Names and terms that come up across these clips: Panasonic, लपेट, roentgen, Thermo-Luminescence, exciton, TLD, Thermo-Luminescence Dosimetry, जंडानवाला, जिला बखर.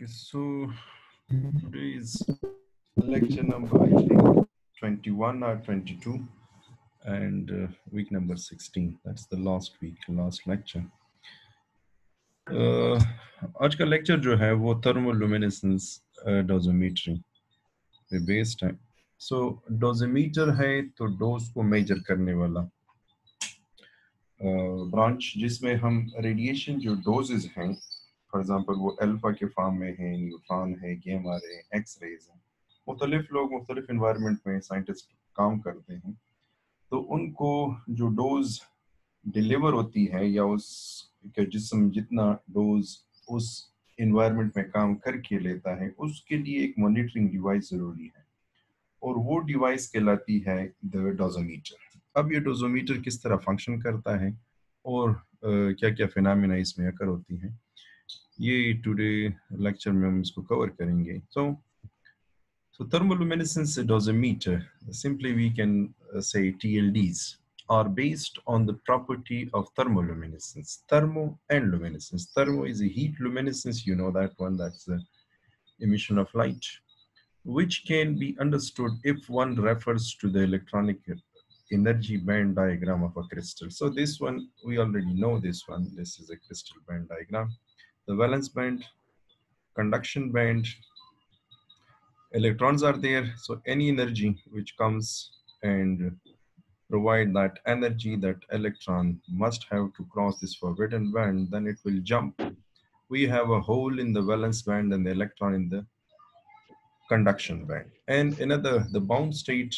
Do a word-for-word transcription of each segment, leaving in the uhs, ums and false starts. Okay, so today is lecture number I think twenty-one or twenty-two, and uh, week number sixteen. That's the last week, last lecture. Uh, आज का lecture जो है वो thermo-luminescence uh, dosimetry पे based है. So dosimeter है तो dose को measure करने वाला ब्रांच uh, जिसमें हम रेडिएशन जो डोजेज हैं, फॉर एग्जांपल वो अल्फा के फॉर्म में है, न्यूट्रॉन है, गैमा रे, एक्स रेज हैं, मुख्तलिफ लोग मुख्तलिफ एनवायरनमेंट में साइंटिस्ट काम करते हैं, तो उनको जो डोज डिलीवर होती है या उसके जिस्म जितना डोज उस एनवायरनमेंट में काम करके लेता है, उसके लिए एक मॉनिटरिंग डिवाइस ज़रूरी है और वो डिवाइस कहलाती है द डोजोमीटर. अब ये डोजोमीटर किस तरह फंक्शन करता है और आ, क्या क्या फिनोमेना इसमें अकर होती हैं, ये टुडे लेक्चर में हम इसको कवर करेंगे. So so thermoluminescence dosimeter, simply we can say T L Ds are based on the property of thermoluminescence, thermo and luminescence. Thermo is a heat, luminescence you know that one, that's the emission of light, which can be understood if one refers to the electronic energy band diagram of a crystal. So this one we already know, this one, this is a crystal band diagram, the valence band, conduction band, electrons are there, so any energy which comes and provide that energy, that electron must have to cross this forbidden band, then it will jump. We have a hole in the valence band and the electron in the conduction band, and another, the bound state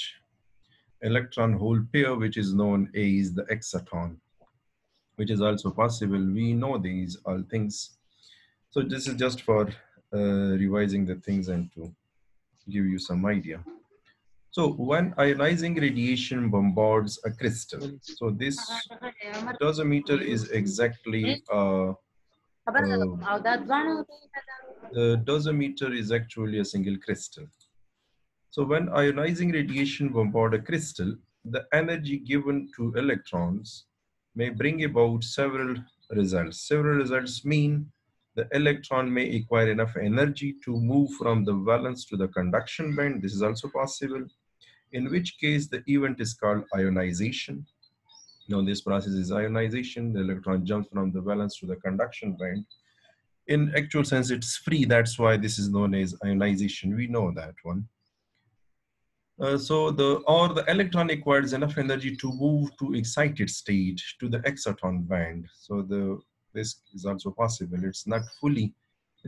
electron hole pair, which is known as the exciton, which is also possible. We know these all things. So this is just for uh, revising the things and to give you some idea. So when ionizing radiation bombards a crystal, so this dosimeter is exactly uh, uh, the dosimeter is actually a single crystal. So when ionizing radiation bombards a crystal, the energy given to electrons may bring about several results. Several results mean the electron may acquire enough energy to move from the valence to the conduction band. This is also possible, in which case the event is called ionization. Now this process is ionization. The electron jumps from the valence to the conduction band. In actual sense, it's free. That's why this is known as ionization. We know that one. Uh, so the or the electron acquires enough energy to move to excited state, to the exciton band. So the this is also possible. It's not fully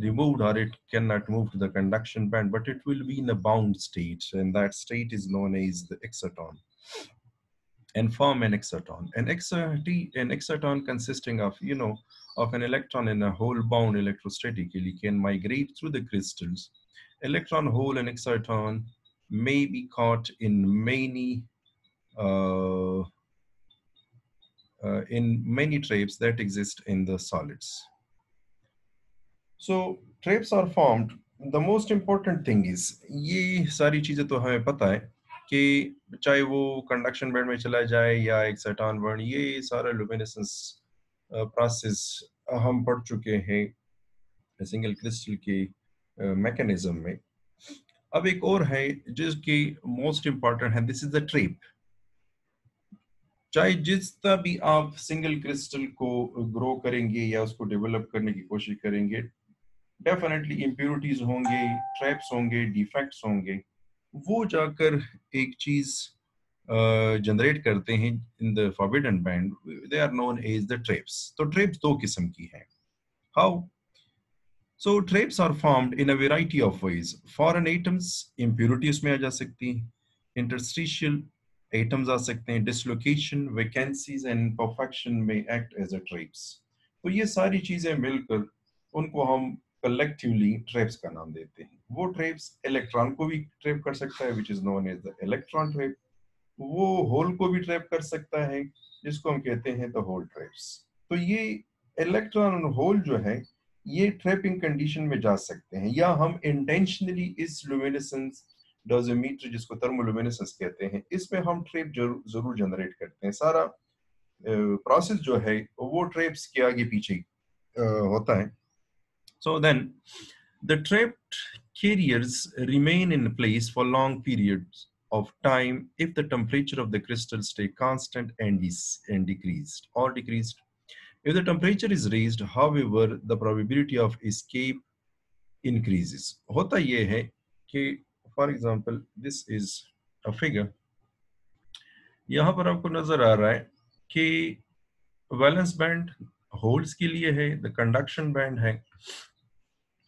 removed or it cannot move to the conduction band, but it will be in a bound state, and that state is known as the exciton, and form an exciton. An exciton, an exciton consisting of you know of an electron in a hole bound electrostatically can migrate through the crystals. Electron hole and exciton may be caught in many uh, uh, in many traps that exist in the solids. So traps are formed. The most important thing is, ये सारी चीजें तो हमें पता है कि चाहे वो कंडक्शन बैंड में चला जाए या एक्साइटॉन बैंड, ये सारा लुमिनेसेंस प्रोसेस हम पढ़ चुके हैं सिंगल क्रिस्टल के मैकेनिज्म में. अब एक और है जिसकी मोस्ट इम्पॉर्टेंट है, दिस इज द ट्रेप. चाहे जितना भी आप सिंगल क्रिस्टल को ग्रो करेंगे या उसको डेवलप करने की कोशिश करेंगे, डेफिनेटली इम्प्योरिटीज होंगे, ट्रैप्स होंगे, डिफेक्ट्स होंगे, वो जाकर एक चीज जनरेट uh, करते हैं in the forbidden band, they are known as the traps. तो ट्रेप्स दो किस्म की है. How? So traps are formed in a variety of ways. Foreign atoms, impurities में आ जा सकती हैं, interstitial atoms आ सकते हैं, dislocation, vacancies and imperfection may act as a traps. तो ये सारी चीजें मिलकर उनको हम collectively traps का नाम देते हैं. वो traps electron को भी trap कर सकता है, which is known as the electron trap. वो hole को भी trap कर सकता है, जिसको हम कहते हैं the hole traps. तो ये electron और hole जो है, ये ट्रैपिंग कंडीशन में जा सकते हैं, या हम इंटेंशनली इस लुमिनेसेंस डोजोमीटर जिसको थर्मोलुमिनेसेंस कहते हैं, इसमें हम ट्रैप जरूर जनरेट करते हैं. सारा प्रोसेस जो है वो ट्रैप्स के आगे पीछे होता है. So then The trapped carriers remain in place for long periods of time if the temperature of the crystal stay constant and is and decreased or decreased. If the temperature is raised, however, the probability of escape increases. होता ये है कि for example this is a figure. यहाँ पर आपको नजर आ रहा है कि valence band holes के लिए है, the conduction band है,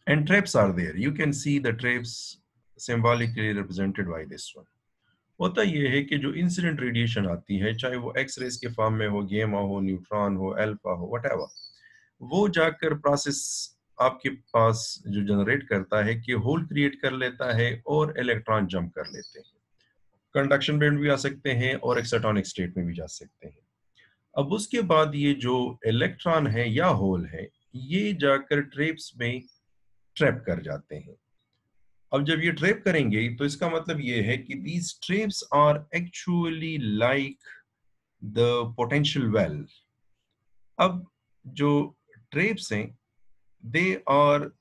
and traps are there. You can see the traps symbolically represented by this one. होता यह है कि जो इंसिडेंट रेडिएशन आती है, चाहे वो एक्स रेज के फॉर्म में हो, गेमा हो, न्यूट्रॉन हो, अल्फा हो, व्हाटएवर, वो जाकर प्रोसेस आपके पास जो जनरेट करता है कि होल क्रिएट कर लेता है और इलेक्ट्रॉन जंप कर लेते हैं, कंडक्शन बैंड भी आ सकते हैं और एक्सटॉनिक स्टेट में भी जा सकते हैं। अब उसके बाद ये जो इलेक्ट्रॉन है या होल है, ये जाकर ट्रेप्स में ट्रैप कर जाते हैं। अब जब ये ट्रेप करेंगे तो इसका मतलब ये है कि these traps are actually like the potential well. अब जो ट्रेप्स हैं, they are,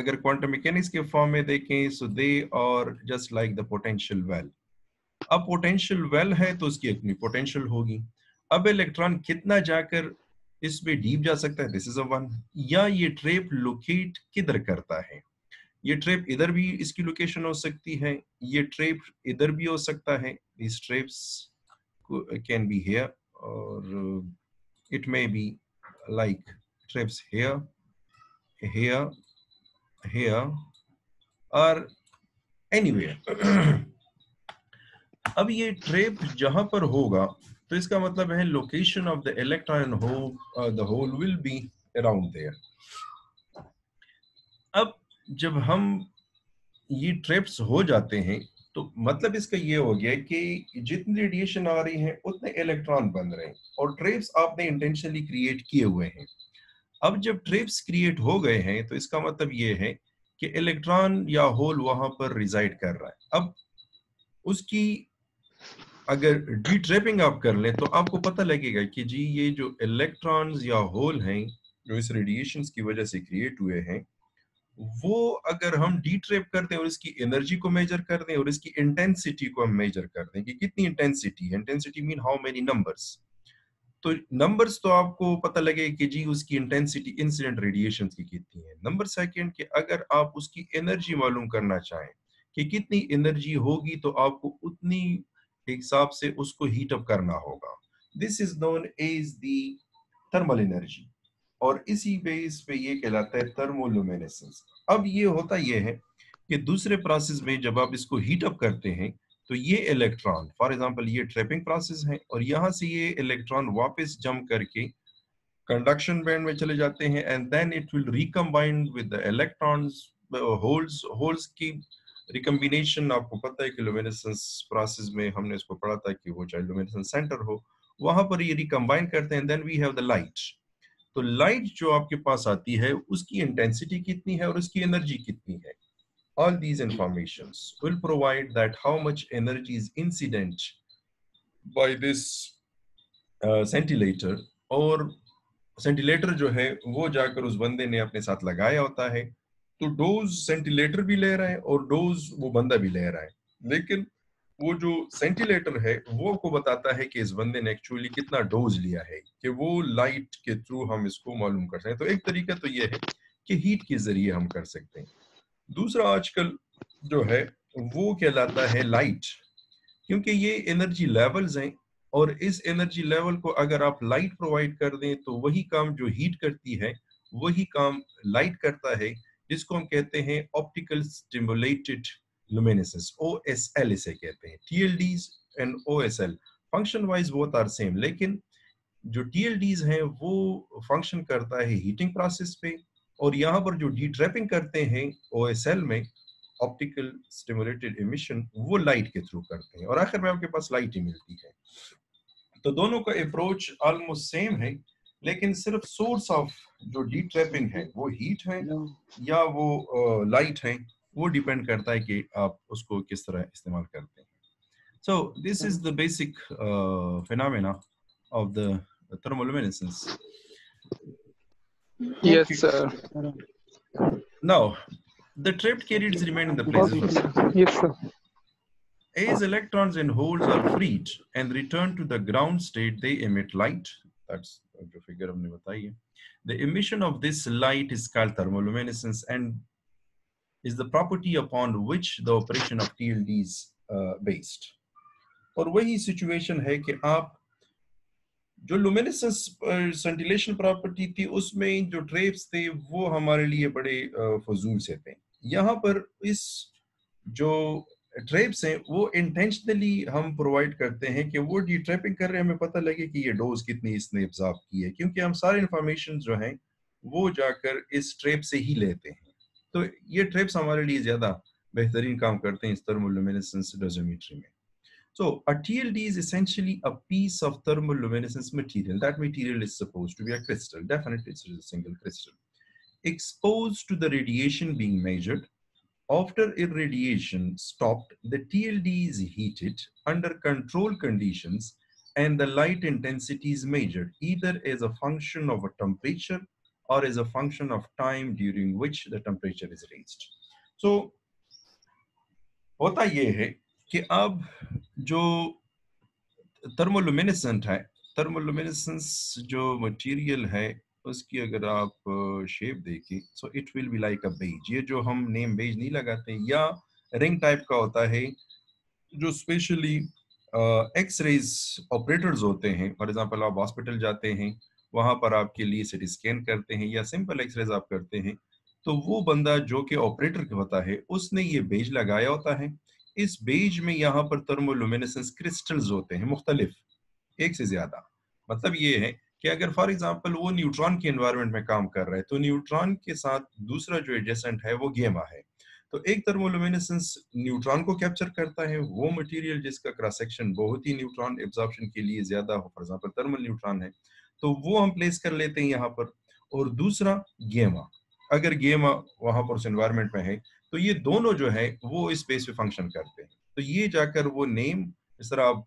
अगर क्वांटम मैकेनिक्स के फॉर्म में देखें, so they are just like the potential well. अब पोटेंशियल वेल well है तो उसकी अपनी पोटेंशियल होगी। अब इलेक्ट्रॉन कितना जाकर इसमें डीप जा सकता है, दिस इज अ वन, या ये ट्रेप लोकेट किधर करता है। ये ट्रेप इधर भी इसकी लोकेशन हो सकती है, ये ट्रेप इधर भी हो सकता है। These traps can be here or it may be like traps here, here, here or anywhere. अब ये ट्रेप जहां पर होगा तो इसका मतलब है location of the electron hole, the hole will be around there. अब जब हम ये ट्रैप्स हो जाते हैं तो मतलब इसका ये हो गया कि जितनी रेडिएशन आ रही है उतने इलेक्ट्रॉन बन रहे हैं और ट्रैप्स आपने इंटेंशनली क्रिएट किए हुए हैं। अब जब ट्रैप्स क्रिएट हो गए हैं तो इसका मतलब ये है कि इलेक्ट्रॉन या होल वहां पर रिजाइड कर रहा है। अब उसकी अगर डी ट्रैपिंग आप कर लें तो आपको पता लगेगा कि जी ये जो इलेक्ट्रॉन्स या होल हैं जो इस रेडिएशन की वजह से क्रिएट हुए हैं, वो अगर हम डी ट्रैप करते हैं और इसकी एनर्जी को मेजर कर दें और इसकी इंटेंसिटी को हम मेजर कर दें कि कितनी इंटेंसिटी है, intensity mean how many numbers, तो नंबर्स तो आपको पता लगे कि जी उसकी इंटेंसिटी इंसिडेंट रेडिएशन की कितनी है। नंबर सेकेंड कि अगर आप उसकी एनर्जी मालूम करना चाहें कि कितनी एनर्जी होगी तो आपको उतनी हिसाब से उसको हीटअप करना होगा। This is known as the thermal energy और इसी बेस पे ये कहलाता है थर्मोलुमिनेसेंस। अब ये होता ये है कि दूसरे प्रोसेस में जब आप इसको हीटअप करते हैं तो ये इलेक्ट्रॉन, फॉर एग्जांपल ये ट्रैपिंग प्रोसेस है और यहाँ से ये इलेक्ट्रॉन वापस जंप करके कंडक्शन बैंड में चले जाते हैं and then it will recombined with the electrons, holes holes की रिकम्बिनेशन। आपको पता है कि लुमिनेसेंस प्रोसेस में हमने इसको पढ़ा था कि वो चाहे लुमिनेसेंस सेंटर हो, वहां पर ये रिकम्बाइन करते हैं, then we have the light. तो लाइट जो आपके पास आती है उसकी इंटेंसिटी कितनी है और उसकी एनर्जी कितनी है। All these informations will provide that how much energy is incident by this scintillator, और सेंटिलेटर जो है वो जाकर उस बंदे ने अपने साथ लगाया होता है, तो डोज सेंटिलेटर भी ले रहा है और डोज वो बंदा भी ले रहा है, लेकिन वो जो सेंटिलेटर है वो आपको बताता है कि इस बंदे ने एक्चुअली कितना डोज लिया है, कि वो लाइट के थ्रू हम इसको मालूम कर सकते हैं। तो एक तरीका तो ये है कि हीट के जरिए हम कर सकते हैं। दूसरा आजकल जो है वो कहलाता है लाइट, क्योंकि ये एनर्जी लेवल्स हैं और इस एनर्जी लेवल को अगर आप लाइट प्रोवाइड कर दें तो वही काम जो हीट करती है वही काम लाइट करता है, जिसको हम कहते हैं optical stimulated luminescence, O S L इसे कहते हैं। T L Ds and O S L function wise both are same, लेकिन जो टी एल डीज़ हैं वो फंक्शन करता है हीटिंग प्रोसेस पे और यहाँ पर जो डी ट्रैपिंग करते हैं ओ एस एल में, ऑप्टिकल स्टिमुलेटेड इमिशन, वो लाइट के थ्रू करते हैं और आखिर में आपके पास लाइट ही मिलती है। तो दोनों का अप्रोच ऑलमोस्ट सेम है, लेकिन सिर्फ सोर्स ऑफ जो डी ट्रैपिंग है वो हीट है या वो लाइट है, वो डिपेंड करता है कि आप उसको किस तरह इस्तेमाल करते हैं। So this is the basic phenomena of the thermoluminescence. Yes sir, Now, the trapped carriers remain in the place. Yes, sir. As electrons and holes are freed and returned to the ground state, they emit light. That's the figure हमने बताई है. The emission of this light is called thermoluminescence and is the property upon which the operation of T L D is uh, based. और वही situation है कि आप जो luminescence scintillation property थी उसमें जो traps थे वो हमारे लिए बड़े फजूल से थे. यहाँ पर इस जो traps हैं वो intentionally हम provide करते हैं कि वो detrapping कर रहे हैं, हमें पता लगे कि ये dose कितनी इसने absorb की है, क्योंकि हम सारे information जो हैं वो जाकर इस trap से ही लेते हैं. तो ये traps हमारे लिए ज़्यादा बेहतरीन काम करते हैं इस thermoluminescence dosimetry में. So, a T L D is essentially a piece of thermoluminescence material. That material is supposed to be a crystal. Definitely, it's a single crystal. Exposed to the radiation being measured, after irradiation stopped, the T L D is heated under control conditions and the light intensity is measured either as a function of a temperature or as a function of time during which the temperature is raised. So, hota ye hai कि अब जो thermoluminescent है, thermoluminescence जो material है उसकी अगर आप shape देखें, so it will be like a beige. ये जो हम नेम बेज नहीं लगाते या रिंग टाइप का होता है जो स्पेशली एक्स-रेज ऑपरेटर्स होते हैं. फॉर एग्जांपल आप हॉस्पिटल जाते हैं, वहाँ पर आपके लिए सीटी स्कैन करते हैं या सिंपल एक्स-रेज आप करते हैं, तो वो बंदा जो कि ऑपरेटर होता है उसने ये बेज लगाया होता है. इस बेज में यहाँ पर thermoluminescence क्रिस्टल्स होते हैं मुख्तलिफ, एक से ज्यादा. मतलब ये है कि अगर फॉर एग्जांपल वो न्यूट्रॉन के एनवायरनमेंट में काम कर रहा है तो न्यूट्रॉन के साथ दूसरा जो एडजेसेंट है वो गेमा है. तो एक thermoluminescence न्यूट्रॉन को कैप्चर करता है, वो मटेरियल जिसका क्रॉस सेक्शन बहुत ही न्यूट्रॉन एब्जॉर्प्शन के लिए ज्यादा हो, फॉर एग्जाम्पल थर्मल न्यूट्रॉन है, तो वो हम प्लेस कर लेते हैं यहाँ पर. और दूसरा गेमा, अगर गेमा वहां पर उस एनवायरनमेंट में है तो ये दोनों जो है वो इस स्पेस पे फंक्शन करते हैं. तो ये जाकर वो नेम इस तरह आप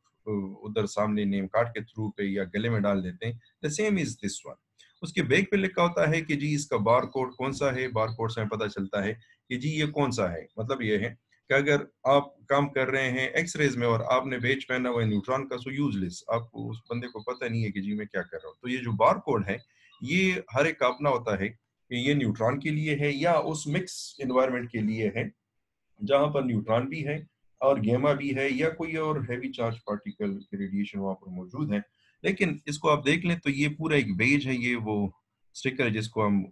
उधर सामने नेम कार्ड के थ्रू पे या गले में डाल देते हैं. The same is this one. उसके बैक पे लिखा होता है कि जी इसका बार कोड कौन सा है. बार कोड से हमें पता चलता है कि जी ये कौन सा है. मतलब ये है कि अगर आप काम कर रहे हैं एक्सरेज में और आपने बेच पहना हुआ न्यूट्रॉन का, सो यूजलेस, आपको उस बंदे को पता नहीं है कि जी मैं क्या कर रहा हूँ. तो ये जो बार कोड है ये हर एक का अपना होता है कि ये न्यूट्रॉन के लिए है या उस मिक्स एनवायरनमेंट के लिए है जहां पर न्यूट्रॉन भी है और गैमा भी है या कोई और हैवी चार्ज पार्टिकल के रेडिएशन वहां पर मौजूद है. लेकिन इसको आप देख लें तो ये पूरा एक बेज है. ये वो स्टिकर है जिसको हम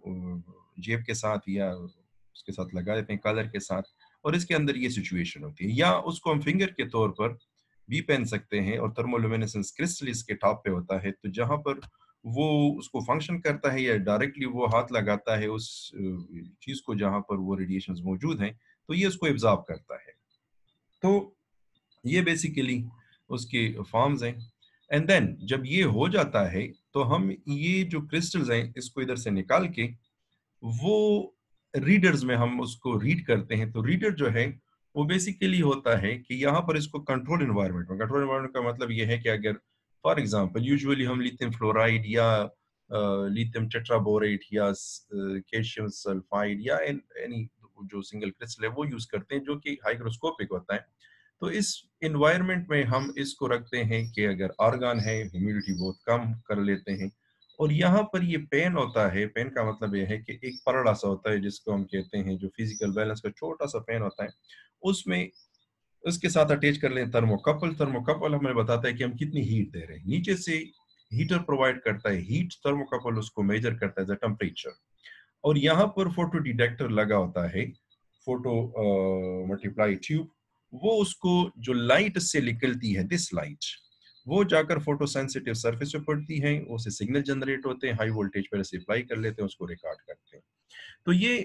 जेब के साथ या उसके साथ लगा देते हैं कलर के साथ, और इसके अंदर ये सिचुएशन होती है. या उसको हम फिंगर के तौर पर भी पहन सकते हैं. और थर्मोलुमिनेसेंस क्रिस्टल इसके टॉप पे होता है, तो जहाँ पर वो उसको फंक्शन करता है या डायरेक्टली वो हाथ लगाता है उस चीज को जहां पर वो रेडिएशंस मौजूद हैं, तो ये उसको एब्जॉर्ब करता है. तो ये बेसिकली उसके फॉर्म्स हैं. एंड देन जब ये हो जाता है तो हम ये जो क्रिस्टल्स हैं इसको इधर से निकाल के वो रीडर्स में हम उसको रीड करते हैं. तो रीडर जो है वो बेसिकली होता है कि यहाँ पर इसको कंट्रोल एनवायरनमेंट में, कंट्रोल एनवायरनमेंट का मतलब ये है कि अगर फॉर एग्जाम्पल यूजुअली हम लिथियम फ्लोराइड या लिथियम टेट्राबोरेट या कैल्शियम सल्फाइड या एनी जो सिंगल क्रिस्टल है वो यूज करते हैं जो कि हाइग्रोस्कोपिक होता है. तो इस एनवायरनमेंट में हम इसको रखते हैं कि अगर आर्गन है, ह्यूमिडिटी बहुत कम कर लेते हैं, और यहाँ पर ये पेन होता है. पेन का मतलब यह है कि एक परड़ा सा होता है जिसको हम कहते हैं, जो फिजिकल बैलेंस का छोटा सा पेन होता है, उसमें उसके साथ अटैच कर लें थर्मोकपल. थर्मोकपल हमें बताता है कि हम कितनी हीट दे रहे हैं. नीचे से हीटर प्रोवाइड करता है हीट, थर्मोकपल उसको मेजर करता है टेम्परेचर. और यहाँ पर फोटो डिटेक्टर लगा होता है, फोटो मल्टीप्लाई ट्यूब, वो उसको जो लाइट से निकलती है, दिस लाइट, वो जाकर फोटो सेंसिटिव सर्फेस पे पड़ती है, उससे सिग्नल जनरेट होते हैं, हाई वोल्टेज पर सप्लाई कर लेते हैं, उसको रिकॉर्ड करते हैं. तो ये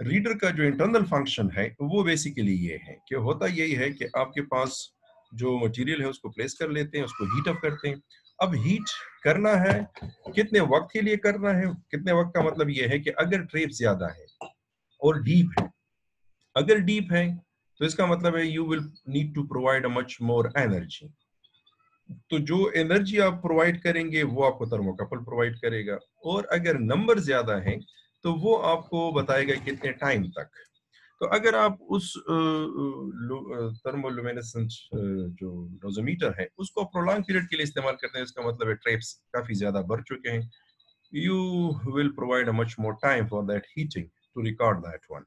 रीडर का जो इंटरनल फंक्शन है वो बेसिकली ये है कि होता यही है कि आपके पास जो मटेरियल है उसको प्लेस कर लेते हैं, उसको हीट अप करते हैं. अब हीट करना है कितने वक्त के लिए करना है. कितने वक्त का मतलब ये है कि अगर ट्रेप ज्यादा है और डीप है, अगर डीप है तो इसका मतलब है you will need to provide a much more energy. तो जो एनर्जी आप प्रोवाइड करेंगे वो आपको थर्मोकपल प्रोवाइड करेगा. और अगर नंबर ज्यादा है तो वो आपको बताएगा कितने टाइम तक। तो अगर आप उस थर्मोलुमिनेसेंस जो नोजोमीटर है उसको प्रोलॉन्ग पीरियड के लिए इस्तेमाल करते हैं, इसका मतलब है ट्रेप्स काफी ज्यादा बढ़ चुके हैं, you will provide a much more time for that heating to record that one.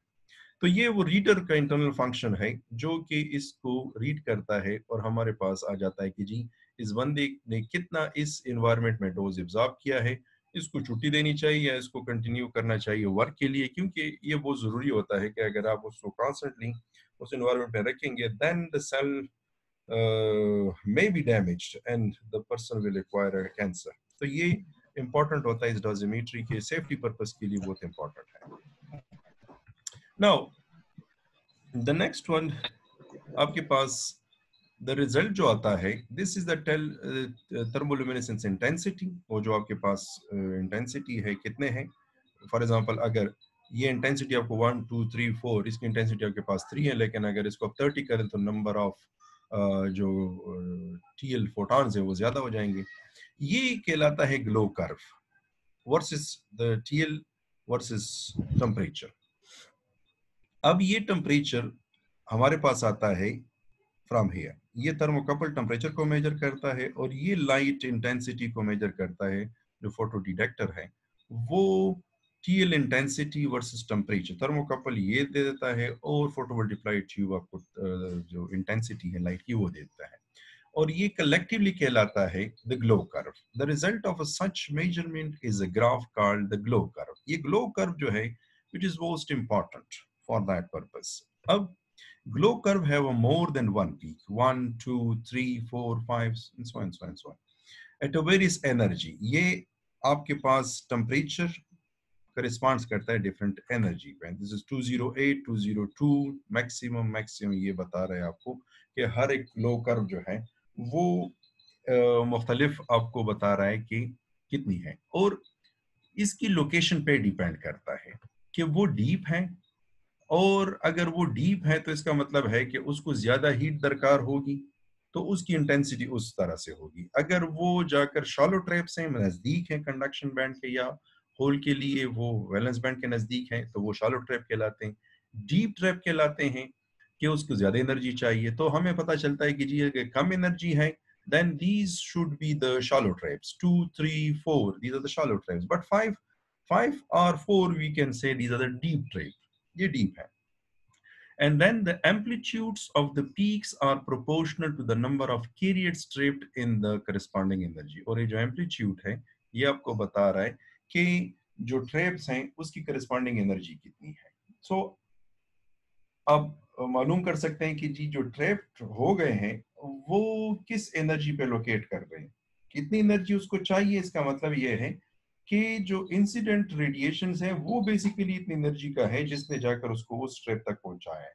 तो ये वो रीडर का इंटरनल फंक्शन है जो कि इसको रीड करता है और हमारे पास आ जाता है कि जी इस बंदे ने कितना इस एनवायरनमेंट में डोज एब्जॉर्ब किया है, इसको छुट्टी देनी चाहिए या इसको कंटिन्यू करना चाहिए वर्क के लिए, क्योंकि ये बहुत जरूरी होता है कि अगर आप उसको कॉन्स्टेंटली उस एनवायरनमेंट में रखेंगे then the cell may be damaged and the person will acquire a cancer. तो ये इम्पोर्टेंट होता है, इस डोजिमेट्री के सेफ्टी पर्पस के लिए बहुत इम्पोर्टेंट है। नाउ द नेक्स्ट वन आपके पास द रिजल्ट जो आता है, this is the thermoluminescence intensity. वो जो आपके पास इंटेंसिटी uh, है कितने हैं, फॉर एग्जांपल अगर ये इंटेंसिटी आपको वन टू थ्री फोर, इसकी इंटेंसिटी आपके पास थ्री है, लेकिन अगर इसको आप थर्टी करें तो नंबर ऑफ uh, जो टी एल फोटॉन्स है वो ज्यादा हो जाएंगे। ये कहलाता है glow curve versus the T L versus temperature. अब ये टेम्परेचर हमारे पास आता है फ्रॉम हियर, ये थर्मोकपल टेम्परेचर को मेजर करता है और ये लाइट इंटेंसिटी को मेजर करता है जो फोटो डिटेक्टर है, वो TL intensity versus temperature. Thermocouple ये दे देता है और फोटो मल्टीप्लाई ट्यूब आपको जो इंटेंसिटी है लाइट की वो देता है, और ये कलेक्टिवली कहलाता है the glow curve. The result of such measurement is a graph called the glow curve. ये ग्लो कर्व जो है which is most important for that purpose. अब ग्लो कर्व है वो more than one peak, one two three four five so and so and so at a various energy. ये आपके पास temperature corresponds करता है डिफरेंट एनर्जी पे। This is two zero eight, to zero two maximum maximum ये बता रहे हैं आपको कि हर एक ग्लो कर्व जो है वो uh, मुख्तलिफ आपको बता रहा है कि कितनी है, और इसकी लोकेशन पे डिपेंड करता है कि वो डीप है, और अगर वो डीप है तो इसका मतलब है कि उसको ज्यादा हीट दरकार होगी तो उसकी इंटेंसिटी उस तरह से होगी। अगर वो जाकर शॉलो ट्रैप्स हैं, नजदीक हैं कंडक्शन बैंड के या होल के लिए वो वैलेंस बैंड के नजदीक हैं तो वो शॉलो ट्रैप कहलाते हैं। डीप ट्रैप कहलाते हैं कि उसको ज्यादा एनर्जी चाहिए, तो हमें पता चलता है कि जी अगर कम एनर्जी है then these should be the shallow traps, two three four these are the shallow traps, but five five और four we can say these are the deep trap, ये डीप है। And then the amplitudes of the peaks are proportional to the number of carriers trapped in the corresponding energy. और ये जो amplitude है ये आपको बता रहा है कि जो ट्रिप्स हैं उसकी करस्पॉन्डिंग एनर्जी कितनी है। सो so, अब मालूम कर सकते हैं कि जी जो ट्रिप्ड हो गए हैं वो किस एनर्जी पे लोकेट कर रहे हैं, कितनी एनर्जी उसको चाहिए। इसका मतलब ये है कि जो इंसिडेंट रेडिएशंस हैं वो बेसिकली इतनी एनर्जी का है जिसने जाकर उसको उस स्ट्रेप तक पहुंचाया है।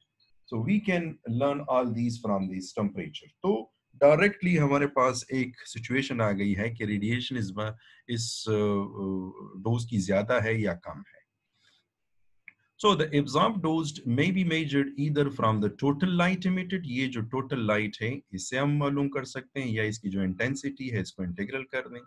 So we can learn all these from this temperature. तो डायरेक्टली हमारे पास एक सिचुएशन आ गई है कि रेडिएशन इस इस डोज की ज्यादा है या कम है। So the absorb dose may be measured either from the total light emitted, ये जो टोटल लाइट है इससे हम मालूम कर सकते हैं, या इसकी जो इंटेंसिटी है इसको इंटीग्रल कर दें,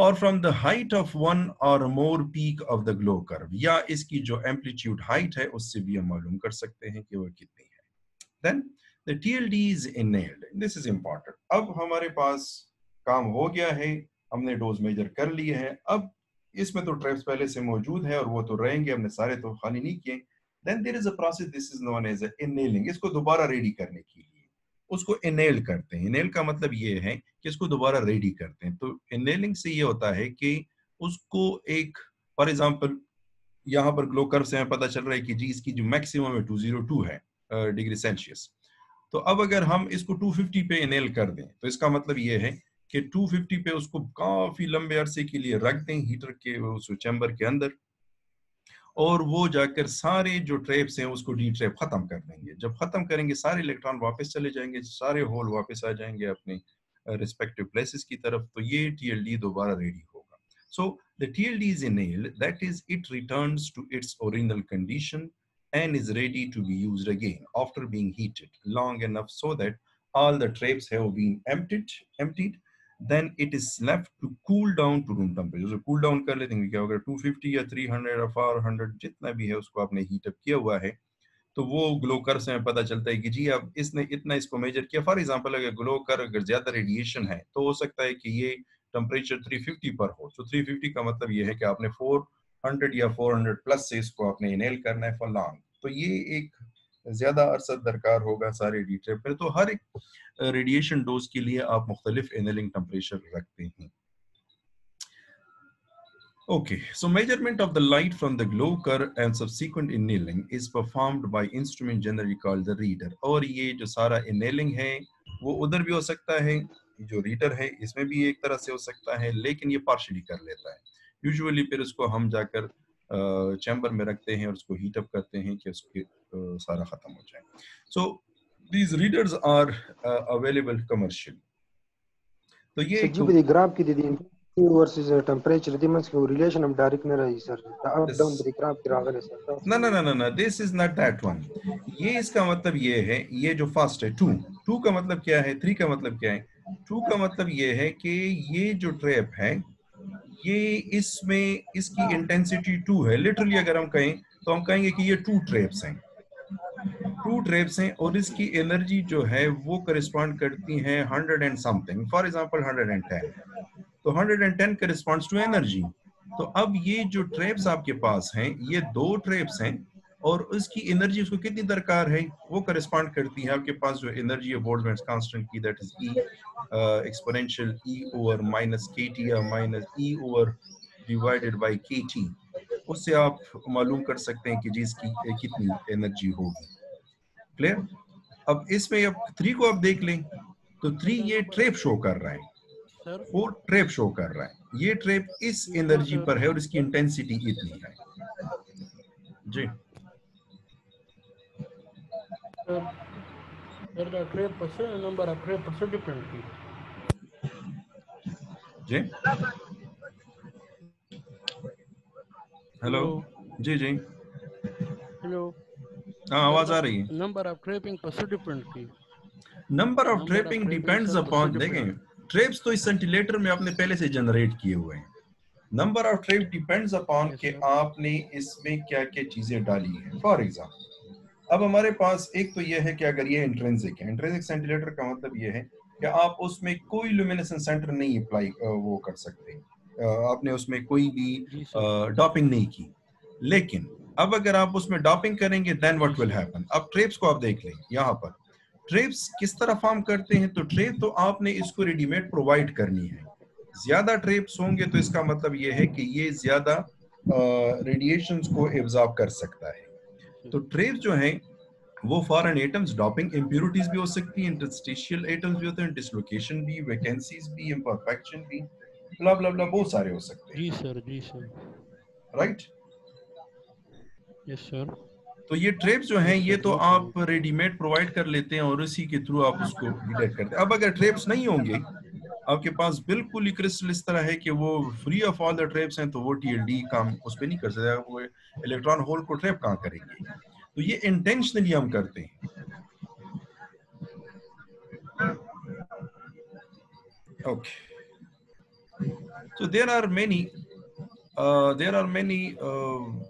और from the height of one और more peak of the glow curve, या इसकी जो एम्पलीट्यूड हाइट है उससे भी हम मालूम कर सकते हैं कि वो कितनी है। Then the TLD is annealed, this is important. अब हमारे पास काम हो गया है, हमने डोज मेजर कर लिए हैं, अब इसमें तो ट्रैप्स पहले से मौजूद है और वो तो रहेंगे, हमने सारे तो खाली नहीं किए। Then there is a process, this is known as annealing. इसको दोबारा रेडी करने के लिए उसको इनेल करते हैं। इनेल का मतलब ये है कि इसको दोबारा रेडी करते हैं। तो इनेलिंग से ये होता है कि उसको एक, फॉर एग्जांपल यहाँ पर ग्लो कर्व से हमें पता चल रहा है कि जी इसकी जो मैक्सिमम है टू ज़ीरो टू है डिग्री सेल्सियस। तो अब अगर हम इसको टू फिफ्टी पे इनेल कर दें तो इसका मतलब ये है कि टू फिफ्टी पे उसको काफी लंबे अरसे के लिए रख दें हीटर के उस चैम्बर के अंदर, और वो जाकर सारे जो ट्रैप्स हैं उसको डी ट्रैप खत्म कर देंगे। जब खत्म करेंगे सारे इलेक्ट्रॉन वापस चले जाएंगे, सारे होल वापस आ जाएंगे अपने रिस्पेक्टिव प्लेसेस की तरफ, तो ये टीएलडी दोबारा रेडी होगा। So the TLD is annealed, that is it returns to its original condition and is ready to be used again after being heated long enough so that all the traps have been emptied emptied then it is left to cool down to room temperature. So cool down कर लेते हैं क्या होगा, two fifty या three hundred या four hundred जितना भी है उसको आपने हीट अप किया हुआ है, तो वो ग्लो कर से पता चलता है कि जी अब इसने इतना इसको मेजर किया। फॉर एग्जांपल अगर ग्लो कर अगर ज्यादा रेडिएशन है तो हो सकता है कि ये टेम्परेचर थ्री फिफ्टी पर हो। तो थ्री फिफ्टी का मतलब ये है कि आपने फोर हंड्रेड या फोर हंड्रेड प्लस से इसको आपने इनहेल करना है फॉर लॉन्ग, तो ये एक ज्यादा अरसा दरकार होगा सारे रेडिएटर पर। तो हर एक रेडिएशन डोज के लिए आप मुख्तलिफ इनहेलिंग टेम्परेचर रखते हैं। Okay, so measurement of the light from the glow curve and subsequent annealing is performed by instrument generally called the reader. और ये जो सारा annealing है वो उधर भी हो सकता है, जो reader है इसमें भी एक तरह से हो सकता है, लेकिन ये partially कर लेता है। Usually फिर उसको हम जाकर चैम्बर में रखते हैं और उसको हीट अप करते हैं कि उसके सारा खत्म हो जाए। So these readers are available commercially. तो ये एक ग्राफ की दे दी वर्सेस टेंपरेचर डिफरेंस को रिलेशन हम डायरेक्ट में रही sir up down breakup driver है सर। ना ना ना ना this is not that one. ये इसका मतलब ये है, ये जो फर्स्ट है टू, टू का मतलब क्या है, थ्री का मतलब क्या है, टू का मतलब ये है कि ये जो ट्रैप है ये इसमें इसकी इंटेंसिटी टू है। लिटरली अगर हम कहें तो हम कहेंगे कि ये टू ट्रैप्स हैं, टू ट्रैप्स हैं और इसकी एनर्जी जो है वो करस्पॉन्ड करती है hundred and something, for example hundred and ten, तो hundred and ten corresponds to energy. तो अब ये जो ट्रैप्स आपके पास हैं ये दो ट्रैप्स हैं और उसकी एनर्जी उसको कितनी दरकार है वो करस्पॉन्ड करती है आपके पास जो एनर्जी है बोल्ट्जमैन कांस्टेंट की, that is E exponential E over minus K T या minus E over divided by K T. उससे आप मालूम कर सकते हैं कि जी इसकी कितनी एनर्जी होगी। क्लियर। अब इसमें अब थ्री को आप देख लें तो थ्री ये ट्रैप शो कर रहा है, वो ट्रैप शो कर रहा है, ये ट्रैप इस एनर्जी पर है और इसकी इंटेंसिटी इतनी है। जी जी हेलो जी जी हेलो हाँ आवाज आ रही है। नंबर ऑफ ट्रैपिंग पर डिपेंड की, number of trapping depends upon, देखें ट्रेप्स तो इस सेंटिलेटर में आपने पहले से जनरेट किए हुए हैं, number of trap depends upon कि आपने इसमें क्या क्या चीजें डाली हैं। फॉर एग्जांपल अब हमारे पास एक तो यह है कि अगर ये इंट्रिंसिक है, इंट्रिंसिक सेंटिलेटर का मतलब ये है कि आप उसमें कोई ल्यूमिनेसेंस सेंटर नहीं अप्लाई वो कर सकते, आपने उसमें कोई भी डॉपिंग नहीं की। लेकिन अब अगर आप उसमें डॉपिंग करेंगे देन व्हाट विल हैपन। अब ट्रेप्स को आप देख लें, यहाँ पर ट्रेप्स किस तरह फॉर्म करते हैं, तो ट्रेप तो आपने इसको रेडीमेड प्रोवाइड करनी है। ज्यादा ट्रेप्स होंगे तो इसका मतलब यह है कि ये ज्यादा रेडिएशंस को एब्जॉर्ब कर सकता है। तो ट्रेप्स जो हैं वो फॉरेन एटम्स, डॉपिंग इम्प्योरिटीज भी हो सकती है, इंटरस्टिशियल एटम्स भी होते हैं, डिसलोकेशन भी, वैकेंसीज भी, इम्परफेक्शन भी, ब्ला ब्ला ब्ला बहुत सारे हो सकते हैं। जी सर, जी सर, राइट, यस सर। तो ये ट्रेप्स जो हैं ये तो आप रेडीमेड प्रोवाइड कर लेते हैं और इसी के थ्रू आप उसको डिटेक्ट करते हैं। अब अगर ट्रेप्स नहीं होंगे आपके पास, बिल्कुल ही क्रिस्टल इस तरह है कि वो free of all the traps हैं, तो वो टीएलडी काम उस पर नहीं कर सकता, वो इलेक्ट्रॉन होल को ट्रेप कहाँ करेंगे। तो ये इंटेंशनली हम करते हैं। Okay, so there are many there are many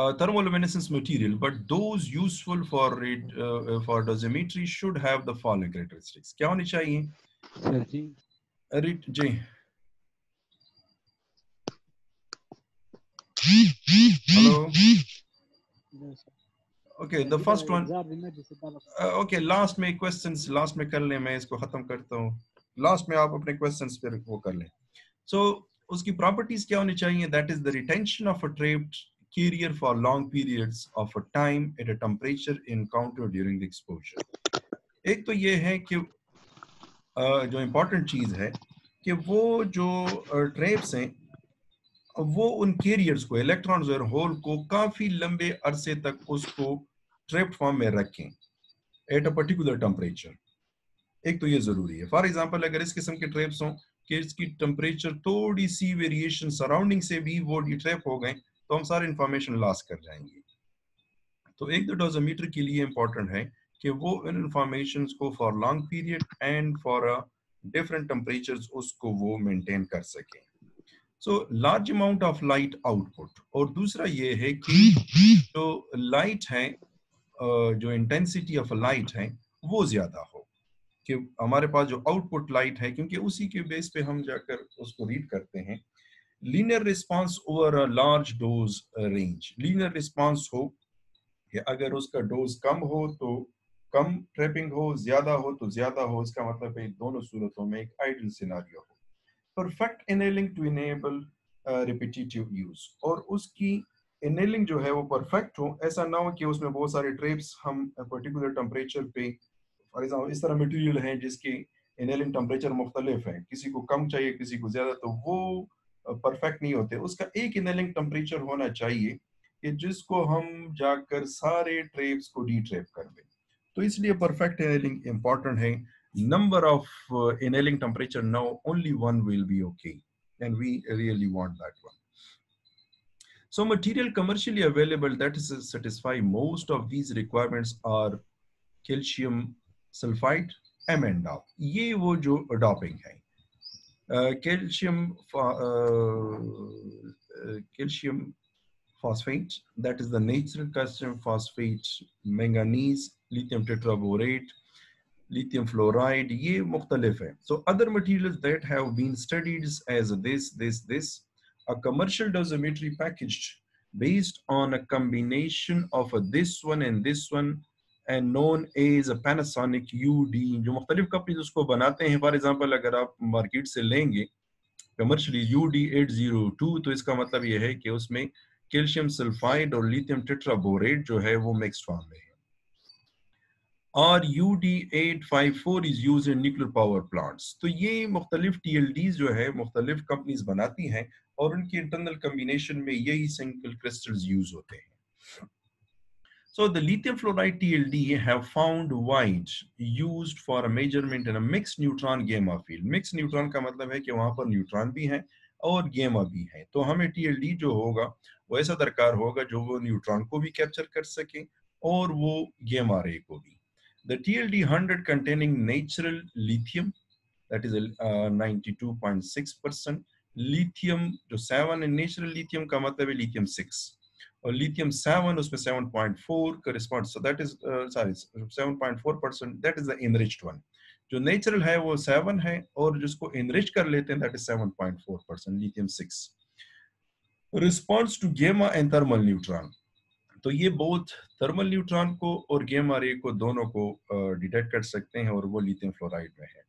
Uh, thermoluminescence material, but those useful for rad, uh, for dosimetry should have the following characteristics. क्या होनी चाहिए सर जी? अरे जी hello okay the first one okay last में questions last में कर लें, मैं इसको खत्म करता हूँ, लास्ट में आप अपने क्वेश्चंस पे वो कर लें। सो so, उसकी प्रॉपर्टीज क्या होनी चाहिए, that is the retention of a trap carrier for long periods of a time at a temperature encountered during the exposure. एक तो ये है कि जो इम्पोर्टेंट चीज है कि वो जो ट्रैप्स हैं वो उन कैरियर्स को, इलेक्ट्रॉन्स और होल को काफी लंबे अरसे तक उसको ट्रैप फॉर्म में रखें एट अ पर्टिकुलर टेम्परेचर। एक तो ये जरूरी है। फॉर एग्जाम्पल अगर इस किस्म के ट्रैप्स हों कि इसकी टेम्परेचर थोड़ी सी वेरिएशन सराउंडिंग से भी वो डिट्रैप हो गए तो हम सारे इंफॉर्मेशन लॉस कर जाएंगे। तो एक तो डोजोमीटर के लिए इम्पोर्टेंट है कि वो इन इंफॉर्मेशंस को for long period and for different temperatures उसको वो मेंटेन कर सकें। So large amount of light output. और दूसरा ये है कि जो लाइट है, जो इंटेंसिटी ऑफ लाइट है वो ज्यादा हो, कि हमारे पास जो आउटपुट लाइट है, क्योंकि उसी के बेस पे हम जाकर उसको रीड करते हैं। Linear response over a large dose range. Linear response हो कि अगर उसका डोज कम हो तो कम ट्रैपिंग हो, ज्यादा हो तो ज्यादा हो, इसका मतलब है दोनों सूरतों में एक आइडियल सिनेरियो हो। Perfect annealing to enable repetitive use, और उसकी एनेलिंग जो है वो परफेक्ट हो, ऐसा ना हो कि उसमें बहुत सारे ट्रेप्स हम पर्टिकुलर टेम्परेचर पे, फॉर एग्जाम्पल इस तरह मटेरियल है जिसकी इनेलिंग टेम्परेचर मुख्तलिफ है, किसी को कम चाहिए किसी को ज्यादा, तो वो परफेक्ट नहीं होते। उसका एक इनेलिंग टेम्परेचर होना चाहिए कि जिसको हम जाकर सारे ट्रेप्स को डी ट्रेप कर दें, तो इसलिए परफेक्ट इनेलिंग इम्पॉर्टेंट है। Number of annealing temperature now only one will be okay and we really want that one. So material commercially available that is satisfy most of these requirements are calcium sulphide, M and dope. ये वो जो doping है, calcium calcium phosphate, that is the natural calcium phosphate, manganese, lithium tetraborate, lithium fluoride, ये मुख्तलिफ है। So other material that have been studied as this this this a commercial dosimetry package based on a combination of this one and this one and known as a Panasonic U D, जो मुख्तलिफ companies उसको बनाते हैं। For example अगर आप market से लेंगे commercially U D eight zero two, तो इसका मतलब यह है कि उसमें कैल्शियम सल्फाइड और लिथियम टेट्राबोरेट जो है वो मिक्स फॉर्म में है। और U D eight five four is use in nuclear power plants. तो ये मुख्तलिफ टी एल डीज जो है मुख्तलिफ कंपनीज बनाती हैं और उनकी इंटरनल कम्बिनेशन में यही सिंगल क्रिस्टल्स यूज होते हैं। So the lithium fluoride T L D have found wide used for a measurement in a mixed neutron gamma field. Mixed neutron का मतलब है कि वहाँ पर न्यूट्रॉन भी हैं और गेमा भी हैं, तो हमें T L D जो होगा वो ऐसा दरकार होगा जो वो न्यूट्रॉन को भी कैप्चर कर सके और वो गेमा रे को भी। The T L D one hundred containing natural lithium, that is ninety-two point six percent lithium, जो सेवन है natural lithium का मतलब है lithium six, और लिथियम सेवन उसमें seven point four correspond, so that is sorry seven point four percent, that is the enriched one. जो natural है वो सेवन है और जिसको एनरिच कर लेते हैं that is seven point four percent lithium six. Response to gamma and thermal neutron, तो ये बोथ थर्मल न्यूट्रॉन को और गैमा रे को दोनों को डिटेक्ट uh, कर सकते हैं और वो लिथियम फ्लोराइड में है।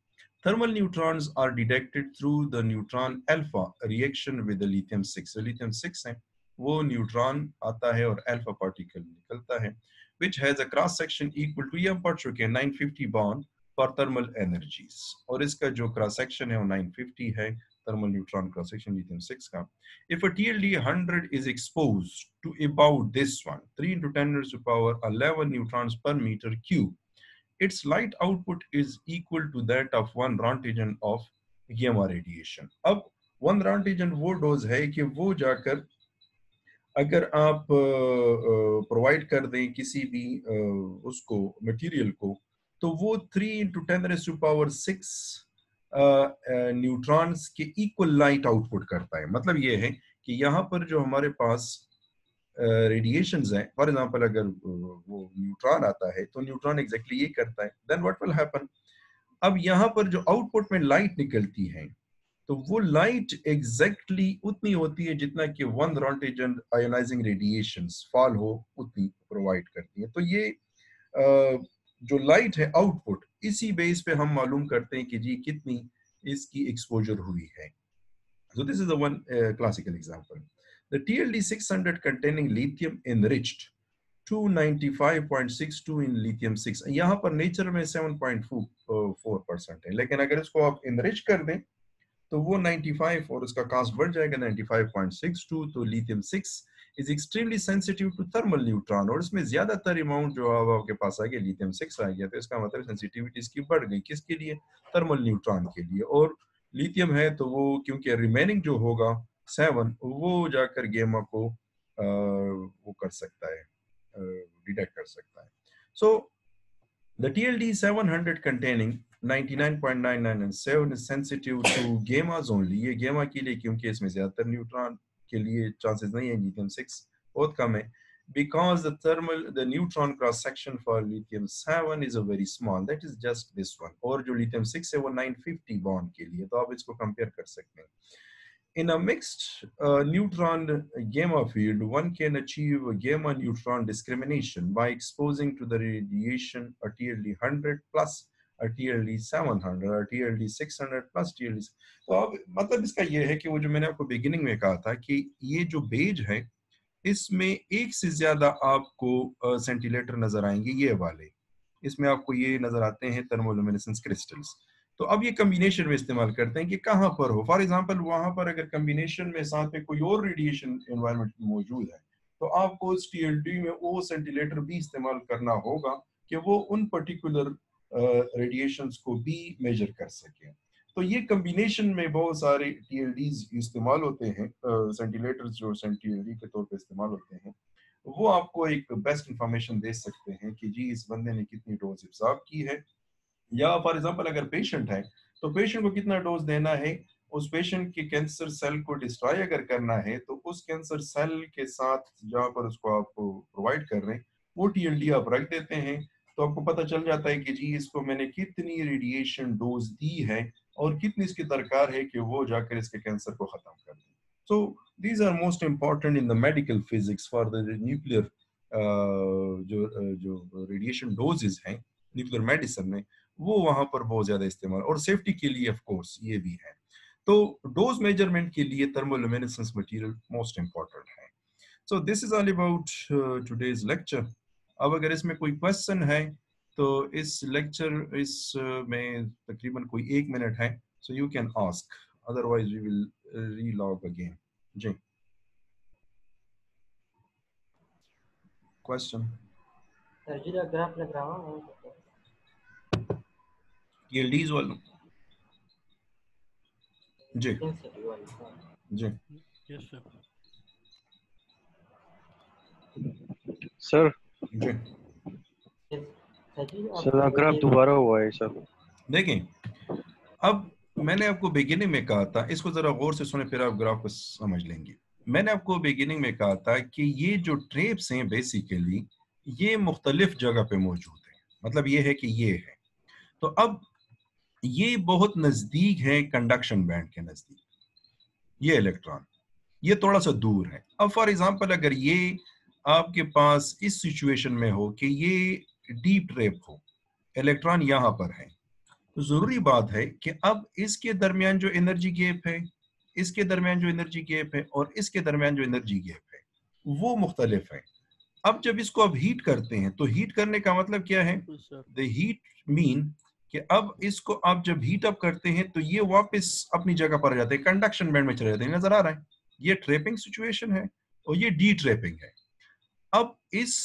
Thermal neutrons are detected through the neutron alpha reaction with the lithium six, so lithium six है वो न्यूट्रॉन आता है और अल्फा पार्टिकल निकलता है, which has a cross section equal to, ये हम पढ़ चुके हैं nine fifty bond for thermal energies, और इसका जो क्रॉस सेक्शन है वो nine fifty है thermal neutron cross section lithium six का। If a T L D one hundred is exposed to about this one three into ten to the power eleven neutrons per meter cube, its light output is equal to that of one roentgen of gamma radiation। अब one roentgen वो dose है कि वो जाकर अगर आप provide कर दें किसी भी आ, उसको मटेरियल को, तो वो three into ten to the power six neutrons के इक्वल लाइट आउटपुट करता है। मतलब ये है कि यहाँ पर जो हमारे पास रेडिएशंस हैं, फॉर एग्जांपल अगर वो न्यूट्रॉन आता है तो न्यूट्रॉन एग्जैक्टली ये करता है, देन व्हाट विल हैपन, अब यहाँ पर जो आउटपुट में लाइट निकलती है तो वो लाइट एग्जैक्टली उतनी होती है जितना कि one roentgen ionising radiations fall हो उतनी प्रोवाइड करती है। तो ये जो लाइट है आउटपुट, इसी बेस पे हम मालूम करते हैं कि जी कितनी इसकी एक्सपोजर हुई है। So this is the one classical example. The T L D six hundred containing lithium enriched two ninety-five point six two in lithium six, यहाँ पर नेचर में seven point four percent है, लेकिन अगर इसको आप एनरिच कर दें तो वो ninety-five और उसका कास्ट बढ़ जाएगा ninety-five point six two। तो lithium six is extremely sensitive to thermal neutron, और इसमें ज्यादातर अमाउंट जो है आपके पास आ गया लिथियम सिक्स आ गया, तो इसका मतलब सेंसिटिविटी इसकी बढ़ गई, किसके लिए, थर्मल न्यूट्रॉन के लिए। और लिथियम है तो वो क्योंकि रिमेनिंग जो होगा सेवन वो जाकर गेमा को आ, वो कर सकता है, डिटेक्ट कर सकता है। सो The T L D seven hundred containing ninety-nine point nine nine seven is sensitive to gammas only. ये gamma के लिए क्योंकि इसमें ज़्यादातर न्यूट्रॉन के लिए chances नहीं है, lithium six बहुत कम है, because the thermal the neutron cross section for lithium seven is a very small. That is just this one. और जो lithium six है वो nine fifty bond के लिए, तो आप इसको compare कर सकते हैं. In a mixed uh, neutron gamma field, one can achieve a gamma neutron discrimination by exposing to the radiation a T L D one hundred plus a T L D seven hundred, a T L D six hundred plus T L D. तो अब मतलब इसका ये है कि वो जो मैंने आपको beginning में कहा था कि ये जो बेज है इसमें एक से ज्यादा आपको सेंटिलेटर uh, नजर आएंगे, ये वाले इसमें आपको ये नजर आते हैं थर्मोलुमिनेसेंस क्रिस्टल्स. तो अब ये कम्बिनेशन में इस्तेमाल करते हैं कि कहाँ पर हो. फॉर एग्जांपल वहां पर अगर कम्बिनेशन में साथ में कोई और रेडिएशन एनवायरनमेंट मौजूद है तो आपको उस टीएलडी में वो सेंटिलेटर भी इस्तेमाल करना होगा कि वो उन पर्टिकुलर रेडिएशंस को भी मेजर कर सकें. तो ये कम्बिनेशन में बहुत सारे टीएलडीज इस्तेमाल होते हैं, सेंटिलेटर्स जो टीएलडी के तौर पर इस्तेमाल होते हैं, वो आपको एक बेस्ट इंफॉर्मेशन दे सकते हैं कि जी इस बंदे ने कितनी डोज एब्सॉर्ब की है, या फॉर एग्जाम्पल अगर पेशेंट है तो पेशेंट को कितना डोज देना है. उस पेशेंट के कैंसर सेल को डिस्ट्रॉय अगर करना है तो उस कैंसर सेल के साथ जहाँ पर उसको आप प्रोवाइड कर रहे हैं वो टीएलडी आप रख देते हैं, तो आपको पता चल जाता है कि जी इसको मैंने कितनी रेडिएशन डोज दी है और कितनी इसकी दरकार है कि वो जाकर इसके कैंसर को खत्म कर दे. So these are most important in the medical physics for the nuclear जो जो रेडिएशन डोजेज हैं न्यूक्लियर मेडिसिन में, वो वहां पर बहुत ज्यादा इस्तेमाल और सेफ्टी के लिए ऑफ कोर्स ये भी है. तो डोज मेजरमेंट के लिए थर्मोलुमिनेसेंस मटेरियल मोस्ट इंपॉर्टेंट है. So this is all about today's lecture. अब अगर इसमें कोई क्वेश्चन है तो इस लेक्चर इस में तकरीबन कोई एक मिनट है, so you can ask, otherwise we will relog again. जी क्वेश्चन ग्राफ लग रहा है टीएलडीज़ वालों. जी जी यस सर. जी सर आग्रह दोबारा हुआ है सर. देखें अब मैंने आपको बिगिनिंग में कहा था, इसको जरा गौर से सुने फिर आप ग्राफ को समझ लेंगे. मैंने आपको बिगिनिंग में कहा था कि ये जो ट्रेप्स हैं बेसिकली ये मुख्तलिफ जगह पे मौजूद है, मतलब ये है कि ये है. तो अब ये बहुत नजदीक है कंडक्शन बैंड के नजदीक, ये इलेक्ट्रॉन ये थोड़ा सा दूर है. अब फॉर एग्जांपल अगर ये आपके पास इस सिचुएशन में हो कि ये डीप ट्रैप हो, इलेक्ट्रॉन यहाँ पर है, तो जरूरी बात है कि अब इसके दरमियान जो एनर्जी गैप है, इसके दरमियान जो एनर्जी गैप है और इसके दरमियान जो एनर्जी गैप है वो मुख्तलिफ है. अब जब इसको अब हीट करते हैं तो हीट करने का मतलब क्या है, द हीट मीन कि अब इसको आप जब हीट अप करते हैं तो ये वापस अपनी जगह पर आ जाते हैं, कंडक्शन बैंड में चले जाते हैं. नजर आ रहा है ये ट्रेपिंग सिचुएशन है और ये डी ट्रेपिंग है. अब इस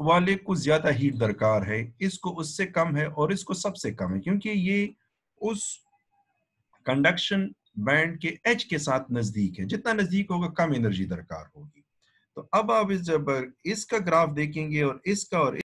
वाले को ज्यादा हीट दरकार है, इसको उससे कम है और इसको सबसे कम है, क्योंकि ये उस कंडक्शन बैंड के एच के साथ नजदीक है. जितना नजदीक होगा कम एनर्जी दरकार होगी. तो अब आप इस जब इसका ग्राफ देखेंगे और इसका और